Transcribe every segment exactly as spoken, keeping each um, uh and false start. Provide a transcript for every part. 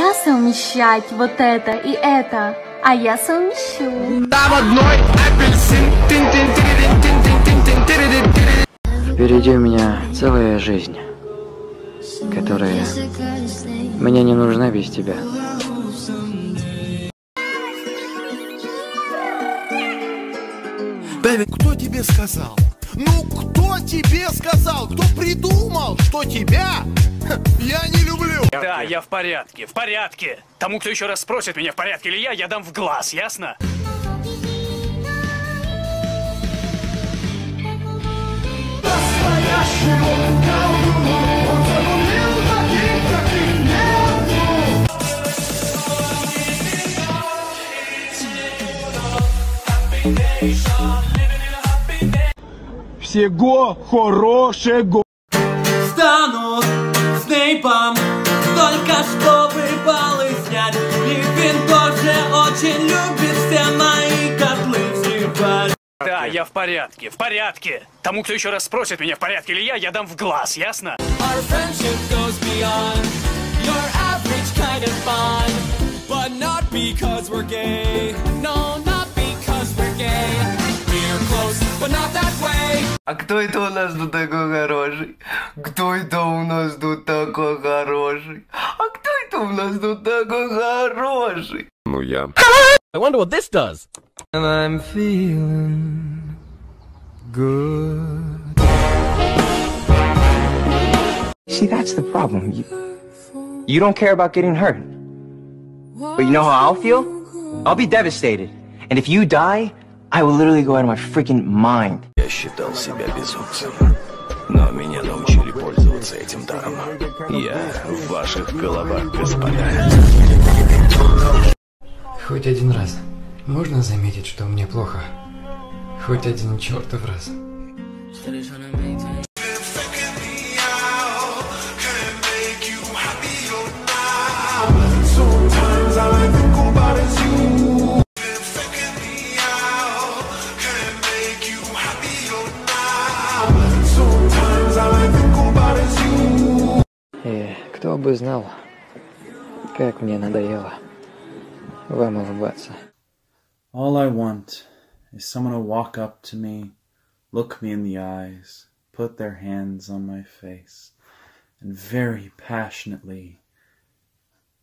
Нельзя совмещать вот это и это, а я совмещу. Впереди у меня целая жизнь, которая мне не нужна без тебя. Кто тебе сказал? Ну, кто тебе сказал? Кто придумал, что тебя я не люблю? Да, я в порядке, в порядке. Тому, кто еще раз спросит меня, в порядке ли я, я дам в глаз, ясно? Всего хорошего. Стану Снейпом, только чтобы баллы снять. Липпин тоже очень любит все мои котлы взрывать. Да, я в порядке, в порядке. Тому, кто еще раз спросит меня, в порядке ли я, я дам в глаз, ясно? Our friendship goes beyond your average kind of fun, but not because we're gay. No, not because we're gay. We're close, but not that way. А кто это у нас тут такой хороший? Кто это у нас тут такой хороший? А кто это у нас тут такой хороший? Ну я. I wonder what this does. And I'm feeling good. See, that's the problem. You, you don't care about getting hurt. But you know how I'll feel? I'll be devastated. And if you die, I will literally go out of my freaking mind. Я считал себя безумцем, но меня научили пользоваться этим даром. Я в ваших головах, господа. Хоть один раз можно заметить, что мне плохо? Хоть один чертов раз. И кто бы знал, как мне надоело вам улыбаться. All I want is someone to walk up to me, look me in the eyes, put their hands on my face, and very passionately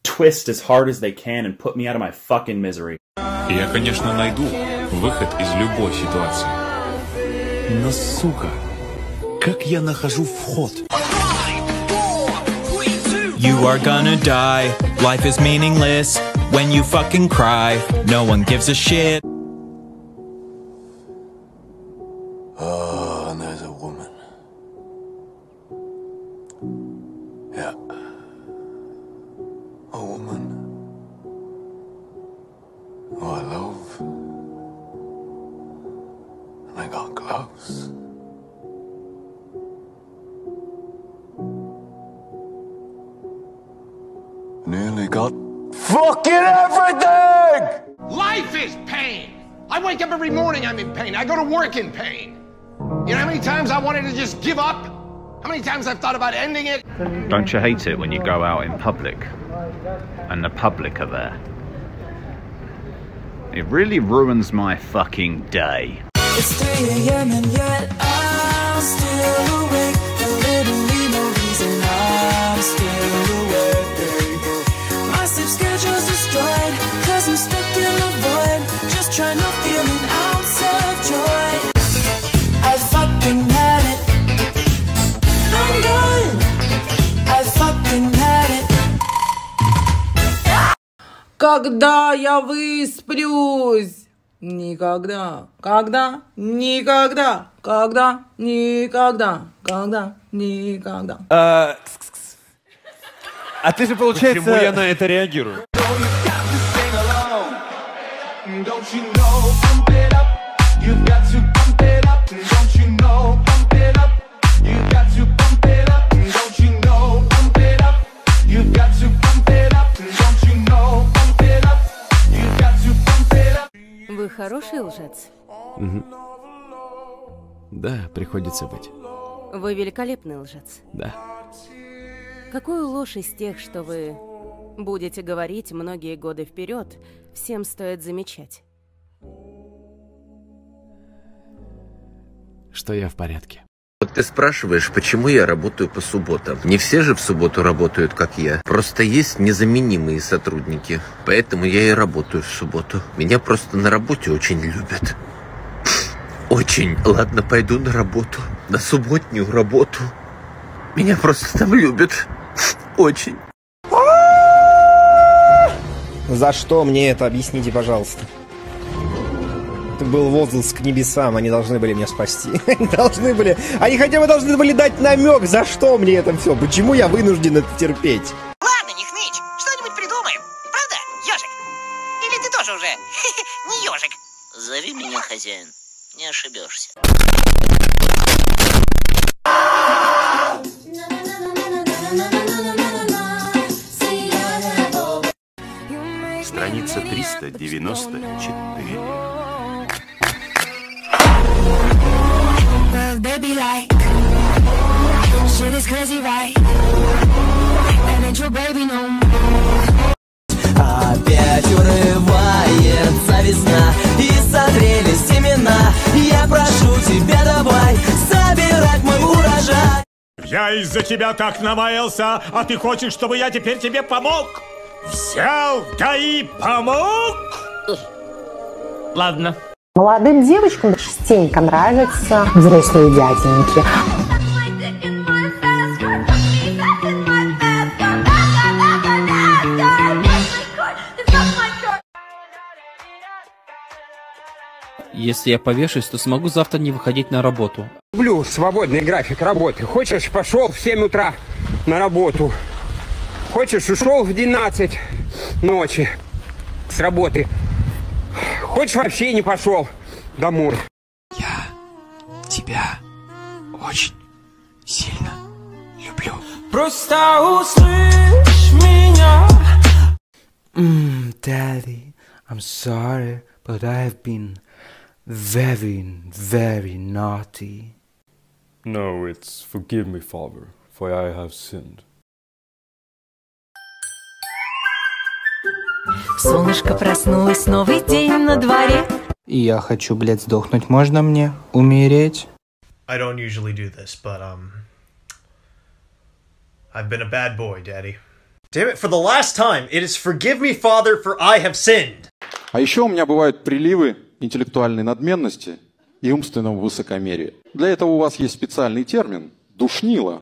twist as hard as they can and put me out of my fucking misery. Я, конечно, найду выход из любой ситуации. Но, сука, как я нахожу вход? You are gonna die. Life is meaningless. When you fucking cry, no one gives a shit. Oh, and there's a woman. Yeah. A woman. Oh, I love. And I got close. Nearly got fucking everything! Life is pain! I wake up every morning, I'm in pain. I go to work in pain. You know how many times I wanted to just give up? How many times I've thought about ending it? Don't you hate it when you go out in public and the public are there? It really ruins my fucking day. It's three A M and yet I'm still awake. There literally no reason I'm still awake. Schedule's destroyed, cause I'm stuck in the void, just trying to feel an ounce of joy. I fucking had it, I'm done. I fucking had it. Когда я высплюсь? Никогда. Когда? Никогда. Когда? Никогда. Когда? Никогда. Э... А ты же, получается... Почему я на это реагирую? Вы хороший лжец? Угу. Да, приходится быть. Вы великолепный лжец? Да. Какую ложь из тех, что вы Будете говорить многие годы вперед, всем стоит замечать. Что я в порядке. Вот ты спрашиваешь, почему я работаю по субботам. Не все же в субботу работают, как я. Просто есть незаменимые сотрудники. Поэтому я и работаю в субботу. Меня просто на работе очень любят. Очень. Ладно, пойду на работу. На субботнюю работу. Меня просто там любят. Очень. За что мне это? Объясните, пожалуйста. Это был возглас к небесам. Они должны были меня спасти. Они должны были... Они хотя бы должны были дать намек, за что мне это все. Почему я вынужден это терпеть? Ладно, не хнычь. Что-нибудь придумаем. Правда, ежик? Или ты тоже уже не ежик? Зови меня, хозяин. Не ошибешься. Страница триста девяносто четыре. Опять урывается весна, и созрели семена. Я прошу тебя, давай собирать мой урожай. Я из-за тебя так намаялся, а ты хочешь, чтобы я теперь тебе помог? Взял, да и помог? Ладно. Молодым девочкам частенько нравятся взрослые дяденьки. Если я повешусь, то смогу завтра не выходить на работу. Люблю свободный график работы. Хочешь, пошел в семь утра на работу. Хочешь, ушел в двенадцать ночи с работы. Хочешь, вообще не пошел домой. Я тебя очень сильно люблю. Просто услышь меня. Mm, Daddy, I'm sorry, but I've been very, very naughty. No, it's forgive me, Father, for I have sinned. Солнышко проснулось, новый день на дворе. Я хочу, блядь, сдохнуть. Можно мне умереть? I don't usually do this, but um, I've been a bad boy, Daddy. Damn it! For the last time, it is forgive me, Father, for I have sinned. А еще у меня бывают приливы интеллектуальной надменности и умственного высокомерия. Для этого у вас есть специальный термин – душнило.